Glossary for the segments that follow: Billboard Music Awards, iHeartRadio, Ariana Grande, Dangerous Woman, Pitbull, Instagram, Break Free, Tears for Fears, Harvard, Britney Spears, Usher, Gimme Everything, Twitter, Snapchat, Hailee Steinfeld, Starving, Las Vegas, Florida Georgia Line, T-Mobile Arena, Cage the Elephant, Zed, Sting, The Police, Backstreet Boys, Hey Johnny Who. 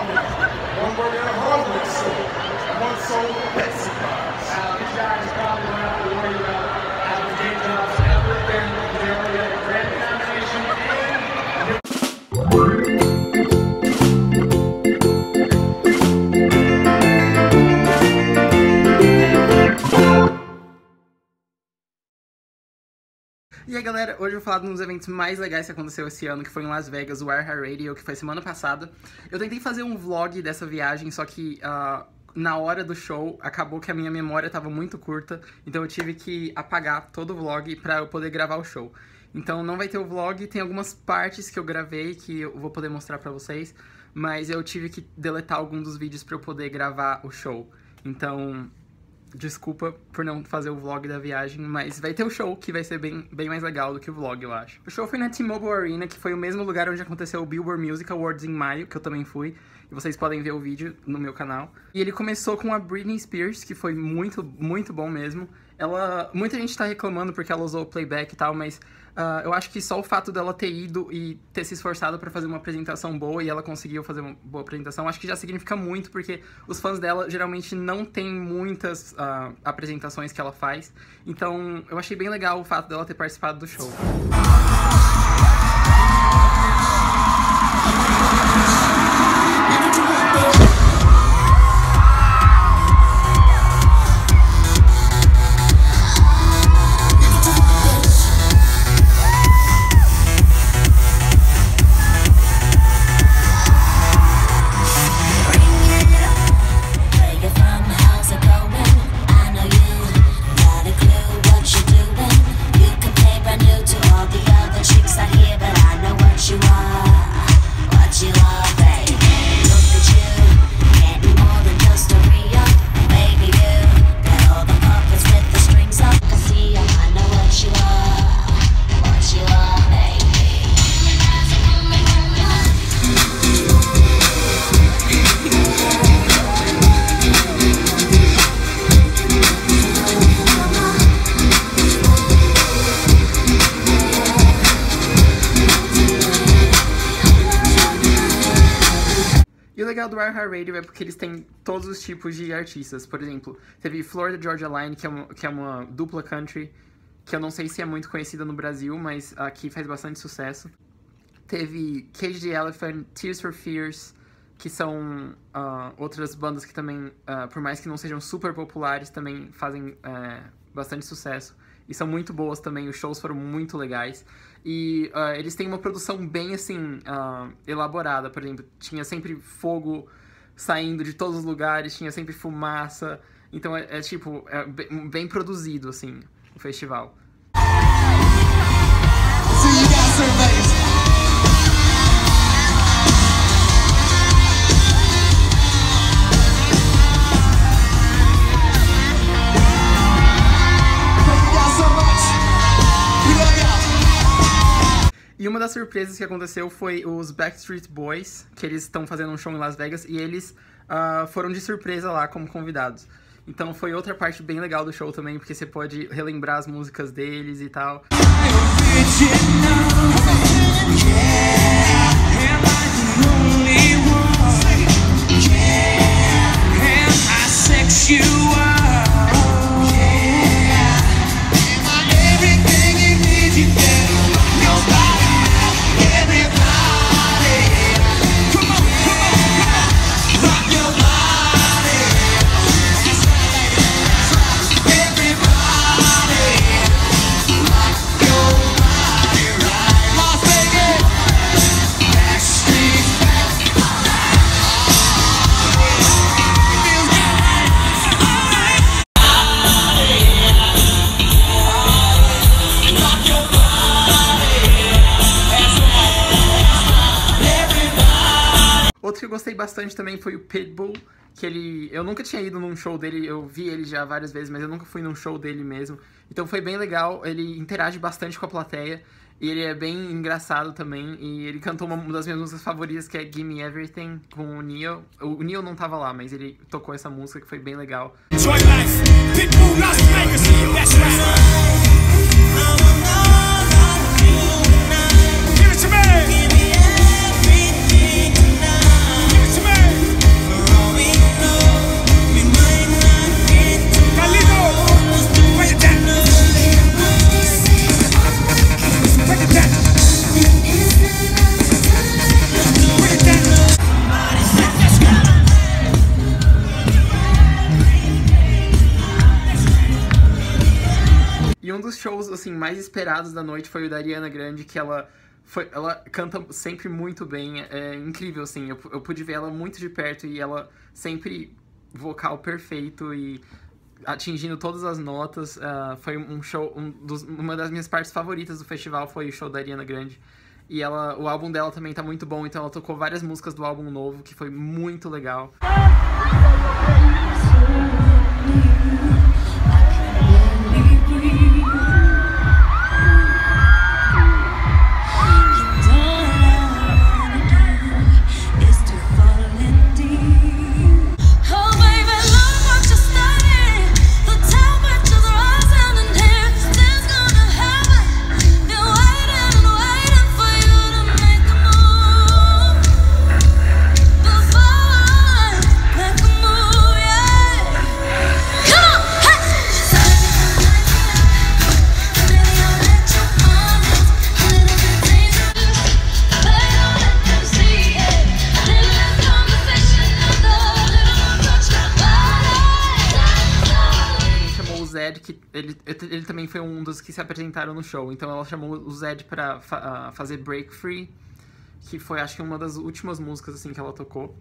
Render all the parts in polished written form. Harvard. One worked at a hardware store. One sold pet supplies. These guys probably don't have to worry about having day jobs and everything. They already have a grant nomination and... E aí galera, hoje eu vou falar de um dos eventos mais legais que aconteceu esse ano, que foi em Las Vegas, o iHeartRadio, que foi semana passada. Eu tentei fazer um vlog dessa viagem, só que na hora do show acabou que a minha memória tava muito curta, então eu tive que apagar todo o vlog pra eu poder gravar o show. Então não vai ter o vlog, tem algumas partes que eu gravei que eu vou poder mostrar pra vocês, mas eu tive que deletar algum dos vídeos pra eu poder gravar o show. Então... desculpa por não fazer o vlog da viagem, mas vai ter o show, que vai ser bem mais legal do que o vlog, eu acho. O show foi na T-Mobile Arena, que foi o mesmo lugar onde aconteceu o Billboard Music Awards em maio, que eu também fui. E vocês podem ver o vídeo no meu canal. E ele começou com a Britney Spears, que foi muito, muito bom mesmo. Ela... muita gente tá reclamando porque ela usou o playback e tal, mas eu acho que só o fato dela ter ido e ter se esforçado pra fazer uma apresentação boa, e ela conseguiu fazer uma boa apresentação, acho que já significa muito, porque os fãs dela geralmente não tem muitas apresentações que ela faz. Então eu achei bem legal o fato dela ter participado do show. O legal do iHeartRadio é porque eles têm todos os tipos de artistas. Por exemplo, teve Florida Georgia Line, que é uma dupla country, que eu não sei se é muito conhecida no Brasil, mas aqui faz bastante sucesso. Teve Cage the Elephant, Tears for Fears, que são outras bandas que também, por mais que não sejam super populares, também fazem bastante sucesso. E são muito boas também, os shows foram muito legais. E eles têm uma produção bem, assim, elaborada. Por exemplo, tinha sempre fogo saindo de todos os lugares, tinha sempre fumaça. Então, é bem produzido, assim, o festival. E uma das surpresas que aconteceu foi os Backstreet Boys, que eles estão fazendo um show em Las Vegas, e eles foram de surpresa lá como convidados. Então foi outra parte bem legal do show também, porque você pode relembrar as músicas deles e tal. Outro que eu gostei bastante também foi o Pitbull, que ele... eu nunca tinha ido num show dele, eu vi ele já várias vezes, mas eu nunca fui num show dele mesmo. Então foi bem legal, ele interage bastante com a plateia, e ele é bem engraçado também, e ele cantou uma das minhas músicas favoritas, que é Gimme Everything, com o Neo. O Neo não tava lá, mas ele tocou essa música, que foi bem legal. Enjoy life. Pitbull, Las Vegas. That's right. Give it to me. Give me everything. Give it to me. um dos shows assim mais esperados da noite foi o da Ariana Grande, que ela canta sempre muito bem, é incrível, assim, eu pude ver ela muito de perto e ela sempre vocal perfeito e atingindo todas as notas. Foi um show, uma das minhas partes favoritas do festival foi o show da Ariana Grande. E ela, o álbum dela também tá muito bom, então ela tocou várias músicas do álbum novo, que foi muito legal. Ele também foi um dos que se apresentaram no show, então ela chamou o Zed pra fazer Break Free, que foi, acho que, uma das últimas músicas assim que ela tocou.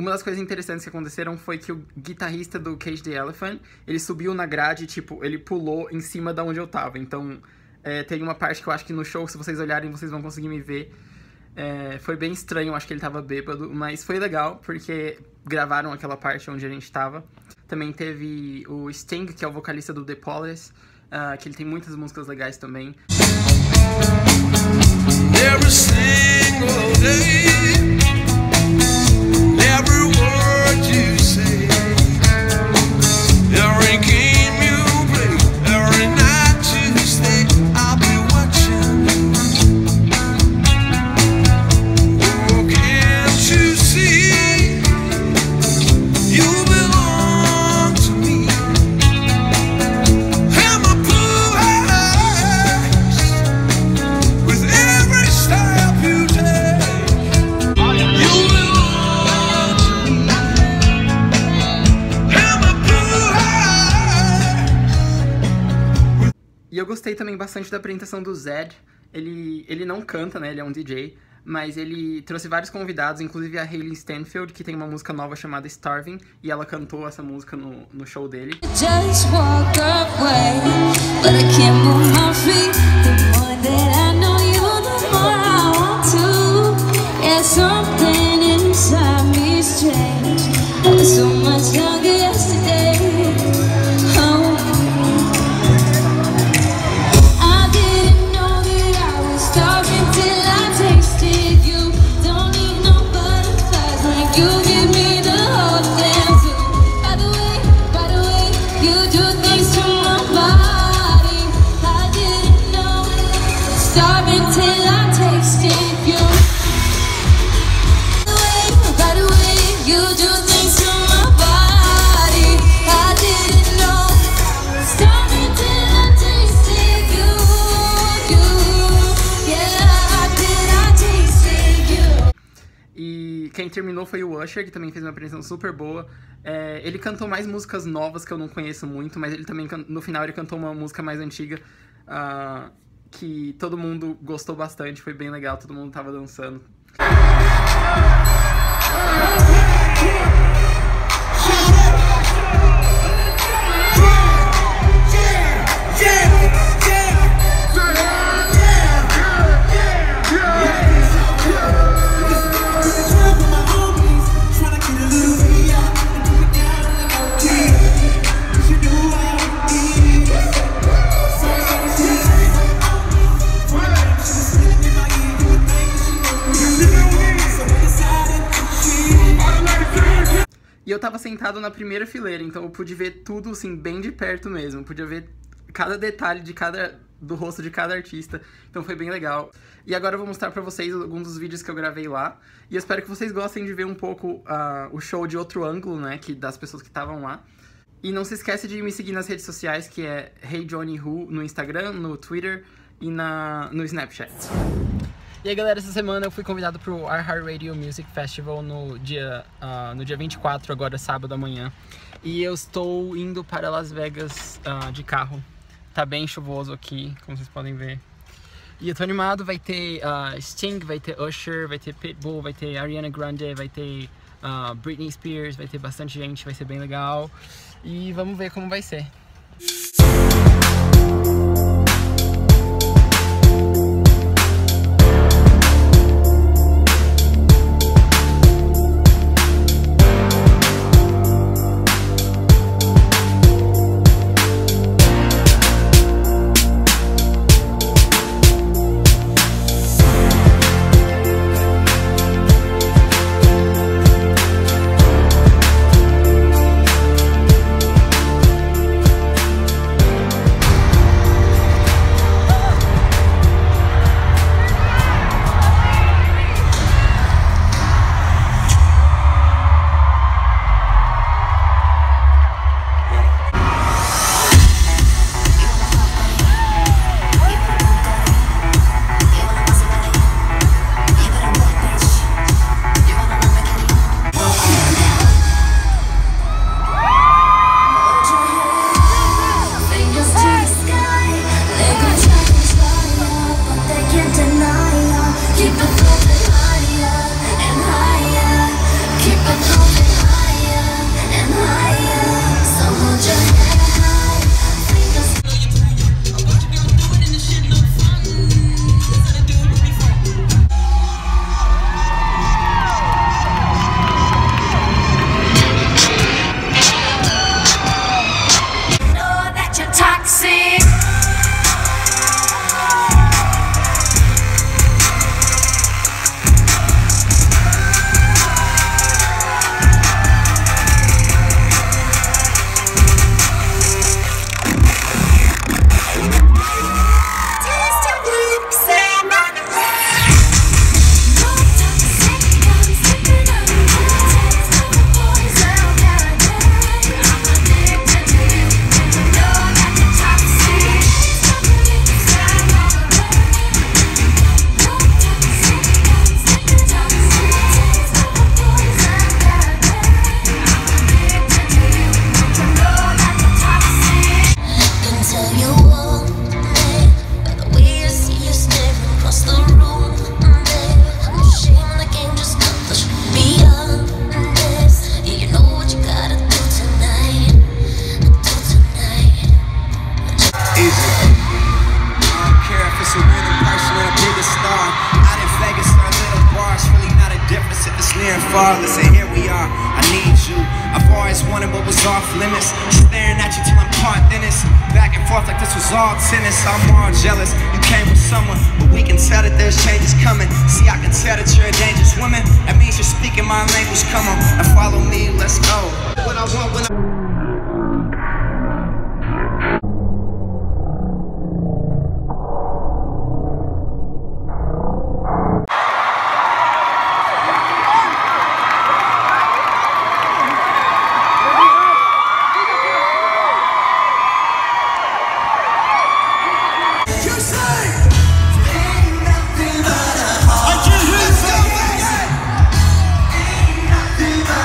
Uma das coisas interessantes que aconteceram foi que o guitarrista do Cage the Elephant, ele subiu na grade, tipo, ele pulou em cima da onde eu tava. Então, tem uma parte que eu acho que no show, se vocês olharem, vocês vão conseguir me ver. Foi bem estranho, eu acho que ele tava bêbado, mas foi legal, porque gravaram aquela parte onde a gente tava. Também teve o Sting, que é o vocalista do The Police, que ele tem muitas músicas legais também. Every single day. E eu gostei também bastante da apresentação do Zed. Ele não canta, né? Ele é um DJ. Mas ele trouxe vários convidados, inclusive a Hailee Steinfeld, que tem uma música nova chamada Starving. E ela cantou essa música no show dele. Just walk away, but I can't move my feet. The more that I know you, the more I want to. Yeah, something inside me is changed. I was so much younger yesterday. Quem terminou foi o Usher, que também fez uma apresentação super boa. Ele cantou mais músicas novas que eu não conheço muito, mas ele também, no final, ele cantou uma música mais antiga que todo mundo gostou bastante, foi bem legal, todo mundo tava dançando. E eu tava sentado na primeira fileira, então eu pude ver tudo, assim, bem de perto mesmo. Eu podia ver cada detalhe de cada... do rosto de cada artista, então foi bem legal. E agora eu vou mostrar pra vocês alguns dos vídeos que eu gravei lá, e eu espero que vocês gostem de ver um pouco o show de outro ângulo, né, que, das pessoas que estavam lá. E não se esquece de me seguir nas redes sociais, que é Hey Johnny Who no Instagram, no Twitter e no Snapchat. E aí galera, essa semana eu fui convidado pro iHeartRadio Music Festival no dia 24, agora sábado amanhã. E eu estou indo para Las Vegas de carro. Tá bem chuvoso aqui, como vocês podem ver. E eu tô animado, vai ter Sting, vai ter Usher, vai ter Pitbull, vai ter Ariana Grande, vai ter Britney Spears, vai ter bastante gente, vai ser bem legal. E vamos ver como vai ser. And here we are, I need you. I've always wanted what was off limits. Staring at you till I'm part thinnest. Back and forth like this was all tennis. I'm all jealous, you came with someone, but we can tell that there's changes coming. See, I can tell that you're a dangerous woman. That means you're speaking my language, come on. And follow me, let's go. What I want when I... I can't hear you. Ain't nothing but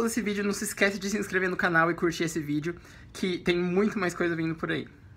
gostou desse vídeo, não se esquece de se inscrever no canal e curtir esse vídeo, que tem muito mais coisa vindo por aí.